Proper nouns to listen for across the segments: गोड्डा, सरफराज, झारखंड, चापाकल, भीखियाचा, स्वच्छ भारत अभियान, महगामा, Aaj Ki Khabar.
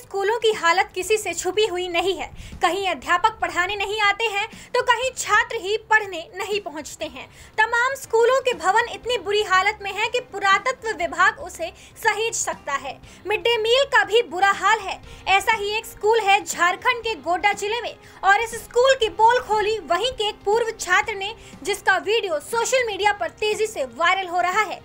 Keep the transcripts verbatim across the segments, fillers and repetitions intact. स्कूलों की हालत किसी से छुपी हुई नहीं है। कहीं अध्यापक पढ़ाने नहीं आते हैं तो कहीं छात्र ही पढ़ने नहीं पहुंचते हैं। तमाम स्कूलों के भवन इतनी बुरी हालत में हैं कि पुरातत्व विभाग उसे सहेज सकता है। मिड डे मील का भी बुरा हाल है। ऐसा ही एक स्कूल है झारखंड के गोड्डा जिले में और इस स्कूल की पोल खोली वहीं के एक पूर्व छात्र ने, जिसका वीडियो सोशल मीडिया पर तेजी से वायरल हो रहा है।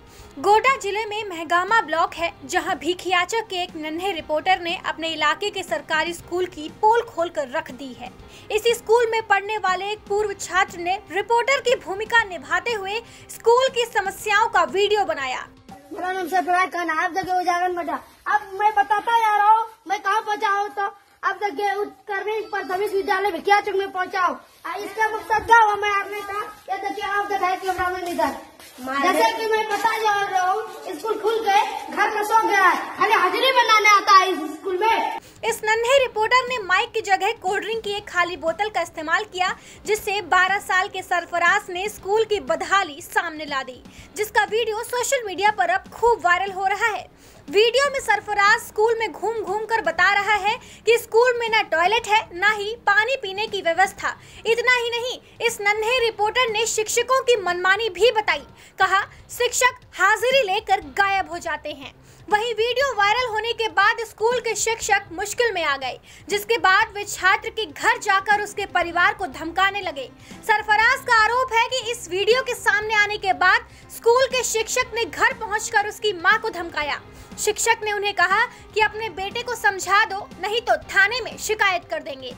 गोड्डा जिले में महगामा ब्लॉक है, जहां भीखियाचा के एक नन्हे रिपोर्टर ने अपने इलाके के सरकारी स्कूल की पोल खोलकर रख दी है। इसी स्कूल में पढ़ने वाले एक पूर्व छात्र ने रिपोर्टर की भूमिका निभाते हुए स्कूल की समस्याओं का वीडियो बनाया। मेरा नाम सरफराज का नाम जगह उजागन बजा। अब मैं बताता जा रहा हूँ मैं कहाँ पहुँचा हूँ। तो अब जगह करने प्राथमिक विद्यालय भीखियाचा में पहुँचा हूँ। इसका मकसद क्या हुआ मैं आपने कहा जैसे कि मैं पता जा रहा हूँ स्कूल खुल गए घर में सो गया खाली हाजिरी बनाने आता है इस स्कूल में। इस नन्हे रिपोर्टर ने माइक की जगह कोल्ड ड्रिंक की एक खाली बोतल का इस्तेमाल किया, जिससे बारह साल के सरफराज ने स्कूल की बदहाली सामने ला दी, जिसका वीडियो सोशल मीडिया पर अब खूब वायरल हो रहा है। वीडियो में सरफराज स्कूल में घूम घूम कर बता रहा है कि स्कूल में ना टॉयलेट है ना ही पानी पीने की व्यवस्था। इतना ही नहीं, इस नन्हे रिपोर्टर ने शिक्षकों की मनमानी भी बताई। कहा शिक्षक हाजिरी लेकर गायब हो जाते हैं। वहीं वीडियो वायरल होने के बाद स्कूल के शिक्षक मुश्किल में आ गए, जिसके बाद वे छात्र के घर जाकर उसके परिवार को धमकाने लगे। सरफराज का आरोप है कि इस वीडियो के सामने आने के बाद स्कूल के शिक्षक ने घर पहुंचकर उसकी मां को धमकाया। शिक्षक ने उन्हें कहा कि अपने बेटे को समझा दो नहीं तो थाने में शिकायत कर देंगे।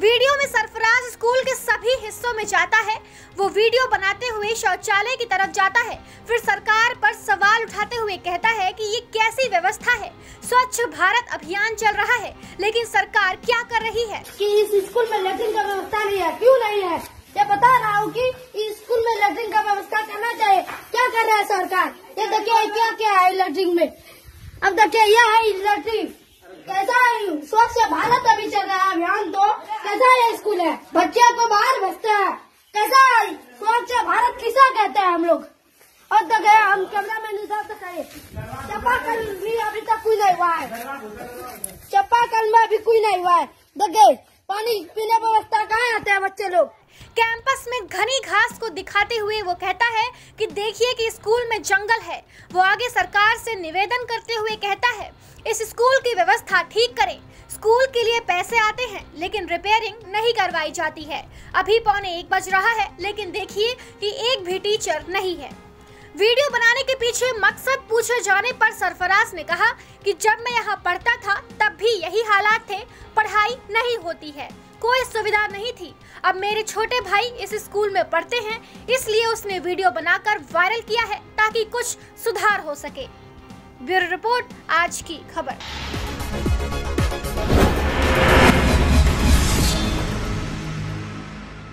वीडियो में सरफराज स्कूल के सभी हिस्सों में जाता है। वो वीडियो बनाते हुए शौचालय की तरफ जाता है, फिर सरकार पर सवाल उठाते हुए कहता है कि ये कैसी व्यवस्था है। स्वच्छ भारत अभियान चल रहा है लेकिन सरकार क्या कर रही है कि इस स्कूल में लैट्रिन का व्यवस्था नहीं है। क्यों नहीं है ये बता रहा हूँ कि इस स्कूल में लैट्रिन का व्यवस्था करना चाहिए। क्या कर रहा है सरकार, ये देखिए क्या क्या है लैट्रिन में। अब देखिए यह है लैट्रिन कैसा है। स्वच्छ भारत अभी चल रहा है अभियान, तो कैसा ये स्कूल है बच्चे को बाहर भेजते हैं। कैसा है स्वच्छ भारत किसा कहते हैं हम लोग। और तो गए हम कैमरा मैन साहब तक आए। चापाकल भी अभी तक कुछ नहीं हुआ है, चापाकल में अभी कुछ नहीं हुआ है। तो गए पानी पीने व्यवस्था कहाँ आते हैं बच्चे लोग। कैंपस में घनी घास को दिखाते हुए वो कहता है कि देखिए कि स्कूल में जंगल है। वो आगे सरकार से निवेदन करते हुए कहता है इस स्कूल की व्यवस्था ठीक करें। स्कूल के लिए पैसे आते हैं लेकिन रिपेयरिंग नहीं करवाई जाती है। अभी पौने एक बज रहा है लेकिन देखिए कि एक भी टीचर नहीं है। वीडियो बनाने के पीछे मकसद पूछे जाने पर सरफराज ने कहा कि जब मैं यहाँ पढ़ता था तब भी यही हालात थे, पढ़ाई नहीं होती है, कोई सुविधा नहीं थी। अब मेरे छोटे भाई इस स्कूल में पढ़ते हैं, इसलिए उसने वीडियो बनाकर वायरल किया है ताकि कुछ सुधार हो सके। ब्यूरो रिपोर्ट, आज की खबर।